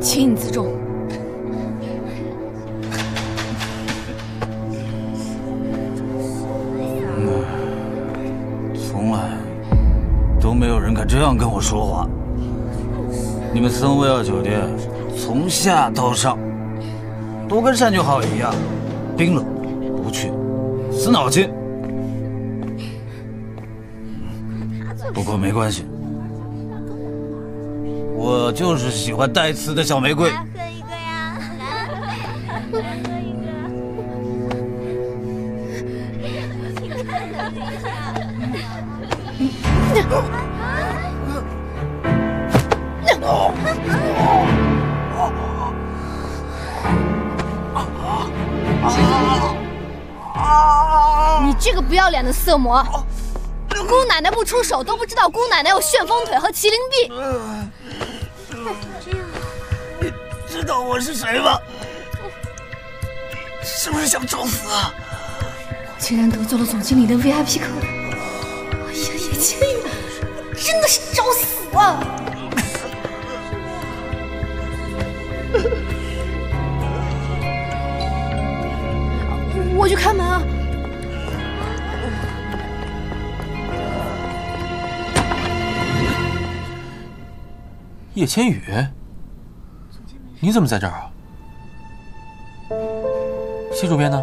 请你自重。从来都没有人敢这样跟我说话。你们森威尔酒店从下到上都跟善就好一样，冰冷、无趣、死脑筋。不过没关系。 我就是喜欢带刺的小玫瑰。来喝一个呀！来喝一个。你这个不要脸的色魔！姑奶奶不出手都不知道姑奶奶有旋风腿和麒麟臂。 你知道我是谁吗？是不是想找死啊？竟然得罪了总经理的 VIP 客户！哎呀，叶青呀，真的是找死啊！我去开门啊！ 叶千羽，你怎么在这儿啊？谢主编呢？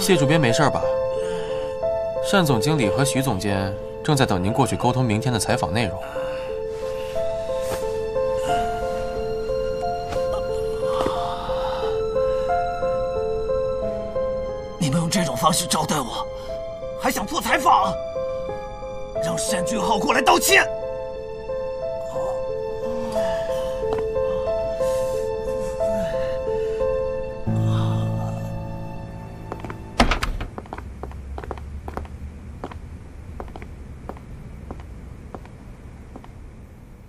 谢主编没事吧？单总经理和徐总监正在等您过去沟通明天的采访内容。 方式招待我，还想做采访，让单俊浩过来道歉。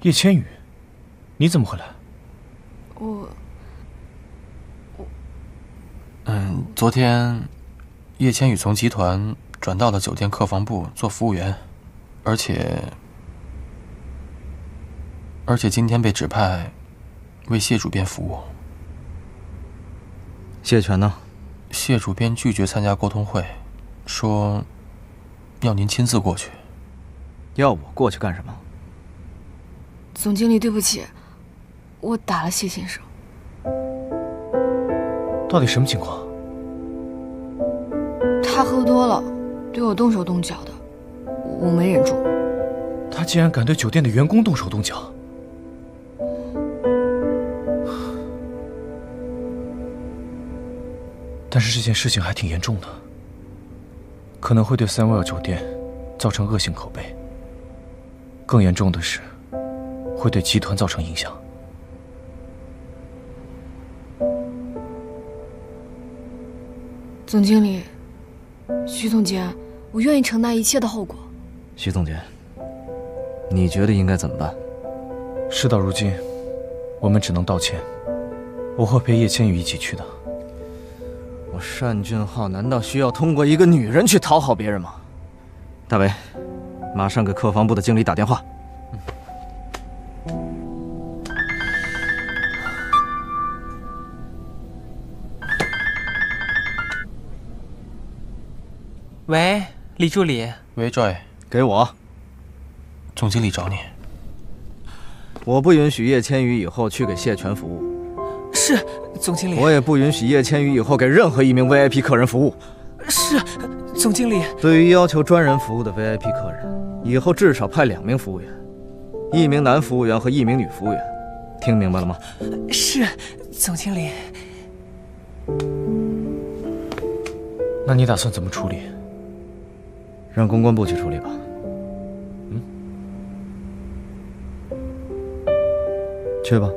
叶千羽，你怎么会来？我……昨天。 叶千羽从集团转到了酒店客房部做服务员，而且今天被指派为谢主编服务。谢全呢？谢主编拒绝参加沟通会，说要您亲自过去。要我过去干什么？总经理，对不起，我打了谢先生。到底什么情况？ 他喝多了，对我动手动脚的，我没忍住。他竟然敢对酒店的员工动手动脚！但是这件事情还挺严重的，可能会对三威尔酒店造成恶性口碑。更严重的是，会对集团造成影响。 总经理，徐总监，我愿意承担一切的后果。徐总监，你觉得应该怎么办？事到如今，我们只能道歉。我会陪叶千羽一起去的。我单俊浩难道需要通过一个女人去讨好别人吗？大为，马上给客房部的经理打电话。 喂，李助理。喂 ，Joy， 给我。总经理找你。我不允许叶千羽以后去给谢全服务。是，总经理。我也不允许叶千羽以后给任何一名 VIP 客人服务。是，总经理。对于要求专人服务的 VIP 客人，以后至少派2名服务员，一名男服务员和一名女服务员。听明白了吗？是，总经理。那你打算怎么处理？ 让公关部去处理吧。嗯，去吧。